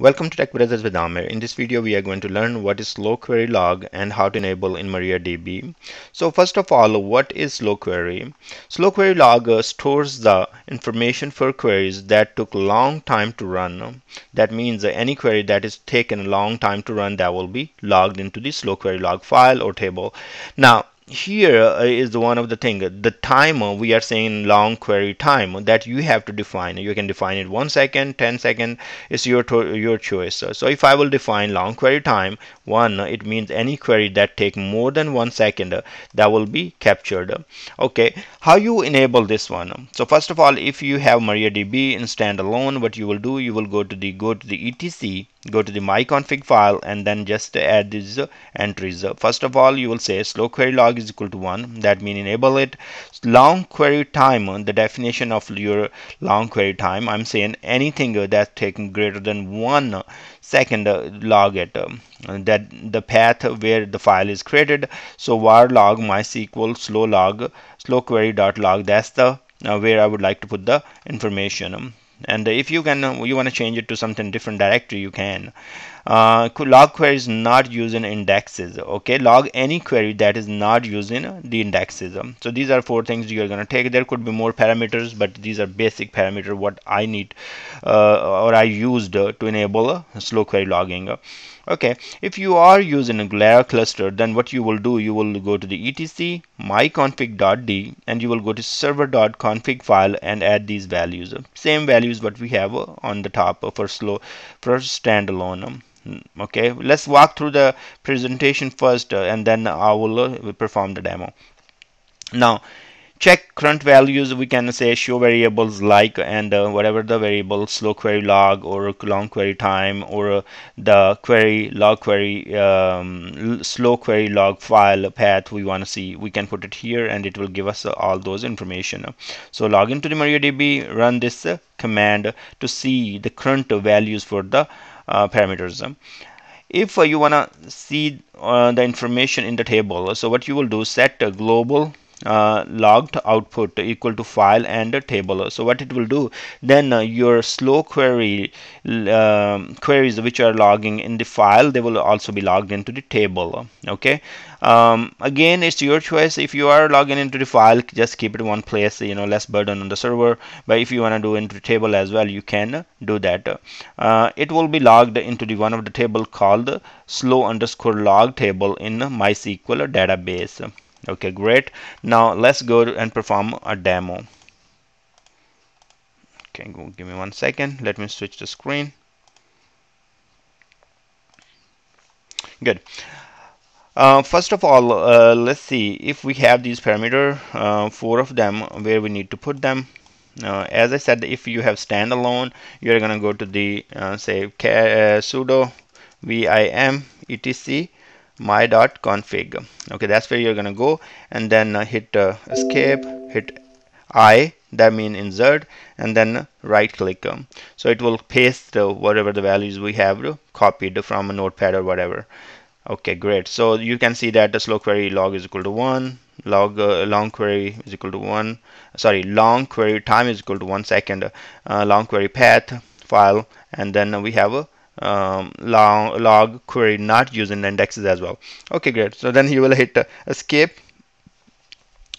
Welcome to Tech Brothers with Amir. In this video we are going to learn what is slow query log and how to enable in MariaDB. So first of all, what is slow query? Slow query log stores the information for queries that took a long time to run. That means any query that is taken a long time to run, that will be logged into the slow query log file or table. Now here is one of the thing, the time we are saying long query time that you have to define. You can define it 1 second, 10 seconds, it's your choice. So if I will define long query time 1, it means any query that take more than 1 second, that will be captured. Okay, how you enable this one? So first of all, if you have MariaDB in standalone, what you will do, you will go to the etc, go to the my config file, and then just add these entries. First of all, you will say slow query log is equal to 1, that means enable it. Long query time, the definition of your long query time, I'm saying anything that's taking greater than 1 second, log it. That the path where the file is created, so var log MySQL slow log slow query dot log, that's the where I would like to put the information. And if you can, you want to change it to something different directory, you can. Log query is not using indexes. Okay, log any query that is not using the indexes. So these are 4 things you are going to take. There could be more parameters, but these are basic parameters what I need or I used to enable slow query logging. Okay, if you are using a Galera cluster, then what you will do, you will go to the etc myconfig.d and you will go to server.config file and add these values. Same value is what we have on the top for standalone. Okay, let's walk through the presentation first and then I will perform the demo. Now check current values, we can say show variables like, and whatever the variable slow query log or long query time or the query log query slow query log file path we want to see, we can put it here and it will give us all those information. So log into the MariaDB, run this command to see the current values for the parameters. If you want to see the information in the table, so what you will do, set a global logged output equal to file and table. So what it will do, then your slow query queries which are logging in the file, they will also be logged into the table. Okay, again it's your choice. If you are logging into the file, just keep it one place, you know, less burden on the server. But if you want to do into the table as well, you can do that. It will be logged into the one of the table called slow underscore log table in MySQL database. Okay, great. Now let's go and perform a demo. Okay, go, give me 1 second. Let me switch the screen. Good. First of all, let's see if we have these parameters, 4 of them, where we need to put them. As I said, if you have standalone, you're going to go to the say sudo vim etc my.config. Okay, that's where you're gonna go, and then hit escape, hit I, that means insert, and then right click. So it will paste whatever the values we have copied from a notepad or whatever. Okay, great. So you can see that the slow query log is equal to 1, log long query is equal to 1, sorry, long query time is equal to 1 second, long query path file, and then we have a log query not using indexes as well. Okay, great. So then you will hit escape,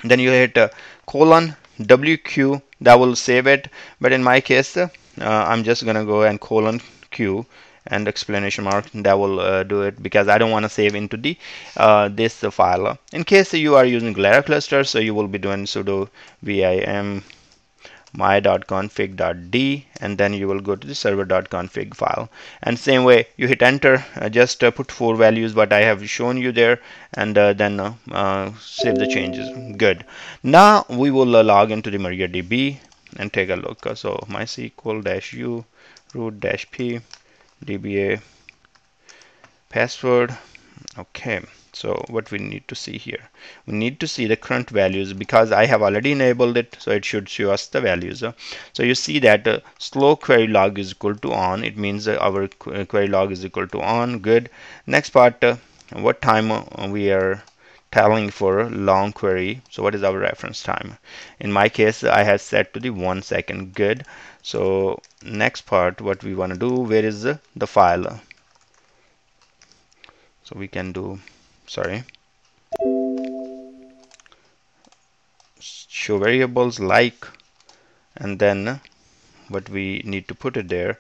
then you hit colon WQ, that will save it. But in my case, I'm just gonna go and colon Q and exclamation mark, that will do it, because I don't want to save into the this file. In case you are using Galera cluster, so you will be doing sudo vim my.config.d and then you will go to the server.config file, and same way you hit enter, just put 4 values what I have shown you there, and then save the changes. Good. Now we will log into the MariaDB and take a look. So mysql-u root-p dba password. Okay, so what we need to see here, we need to see the current values, because I have already enabled it, so it should show us the values. So you see that slow query log is equal to on, it means our query log is equal to on. Good. Next part, what time we are telling for a long query. So what is our reference time? In my case, I had set to the 1 second. Good. So next part, what we want to do, where is the file? So we can do, sorry, show variables like, and then what we need to put it there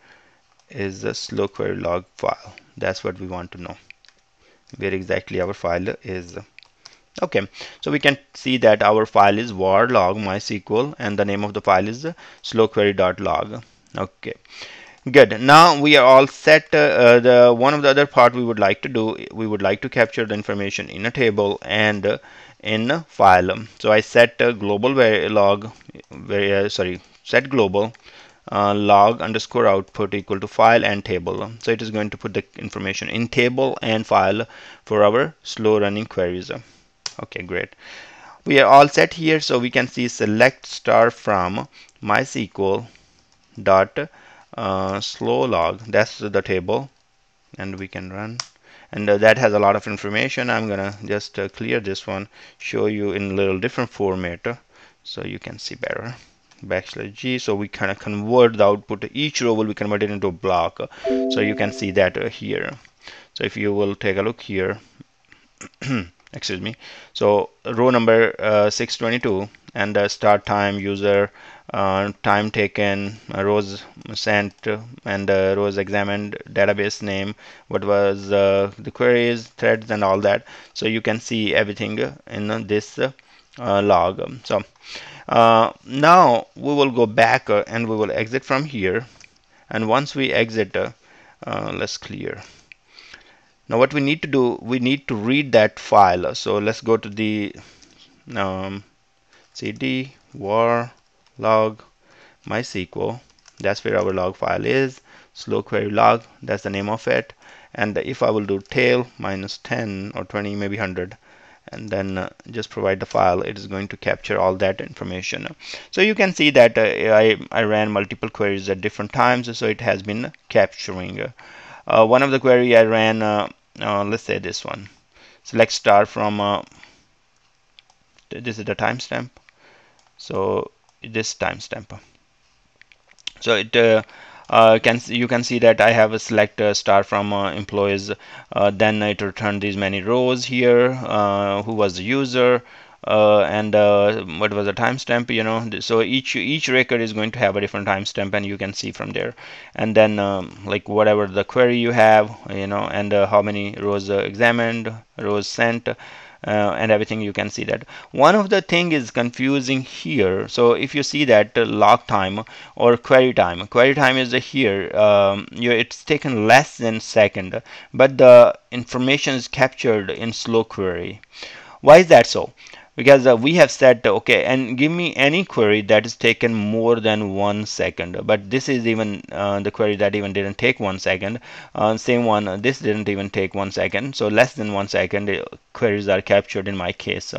is the slow query log file. That's what we want to know, where exactly our file is. Okay, so we can see that our file is var log mysql, and the name of the file is slowquery.log. Okay, good. Now we are all set. The one of the other part we would like to do, we would like to capture the information in a table and in a file. So I set global log, set global log underscore output equal to file and table. So it is going to put the information in table and file for our slow running queries. Okay, great. We are all set here. So we can see select star from MySQL dot slow log. That's the table, and we can run, and that has a lot of information. I'm gonna just clear this one, show you in a little different format so you can see better. \g. So we kind of convert the output. Each row will be converted into a block. So you can see that here. So if you will take a look here, excuse me. So row number 622, and the start time, user, time taken, rows sent, and rows examined, database name, what was the queries, threads, and all that. So you can see everything in this log. So now we will go back and we will exit from here, and once we exit, let's clear. Now what we need to do, we need to read that file. So let's go to the cd var log mysql. That's where our log file is, slow query log, that's the name of it. And if I will do tail minus 10 or 20, maybe 100, and then just provide the file, it is going to capture all that information. So you can see that I ran multiple queries at different times, so it has been capturing. One of the query I ran, let's say this one, select star from, this is the timestamp, so this timestamp. So it you can see that I have a select star from employees, then it returned these many rows here, who was the user, and what was the timestamp, you know. So each record is going to have a different timestamp, and you can see from there. And then like whatever the query you have, you know, and how many rows examined, rows sent, and everything, you can see that. One of the thing is confusing here. So if you see that log time or query time is here, it's taken less than a second, but the information is captured in slow query. Why is that so? Because we have said, okay, and give me any query that is taken more than 1 second. But this is even the query that even didn't take 1 second. Same one, this didn't even take 1 second. So less than 1 second queries are captured in my case.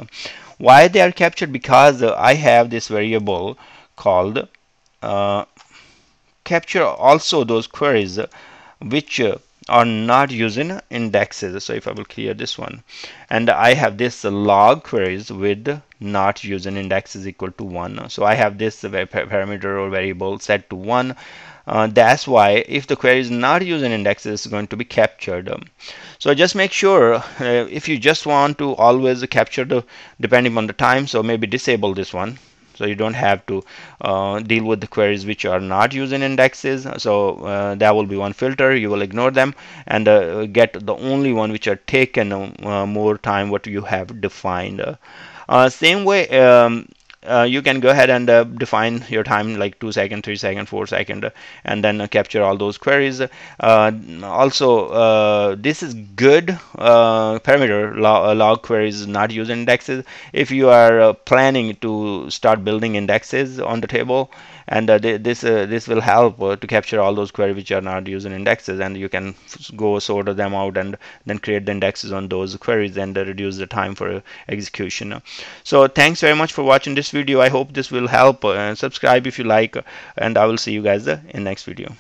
Why they are captured? Because I have this variable called capture also those queries which are not using indexes. So if I will clear this one, and I have this log queries with not using indexes equal to 1. So I have this parameter or variable set to 1. That's why if the query is not using indexes, it's going to be captured. So just make sure, if you just want to always capture the depending on the time, so maybe disable this one, so you don't have to deal with the queries which are not using indexes. So that will be one filter. You will ignore them and get the only one which are taken more time what you have defined. Same way, you can go ahead and define your time like 2 second, 3 second, 4 second, and then capture all those queries. Also, this is good parameter log queries not use indexes. If you are planning to start building indexes on the table, and this will help to capture all those queries which are not using indexes, and you can go sort of them out and then create the indexes on those queries and reduce the time for execution. So thanks very much for watching this video. I hope this will help. Subscribe if you like, and I will see you guys in next video.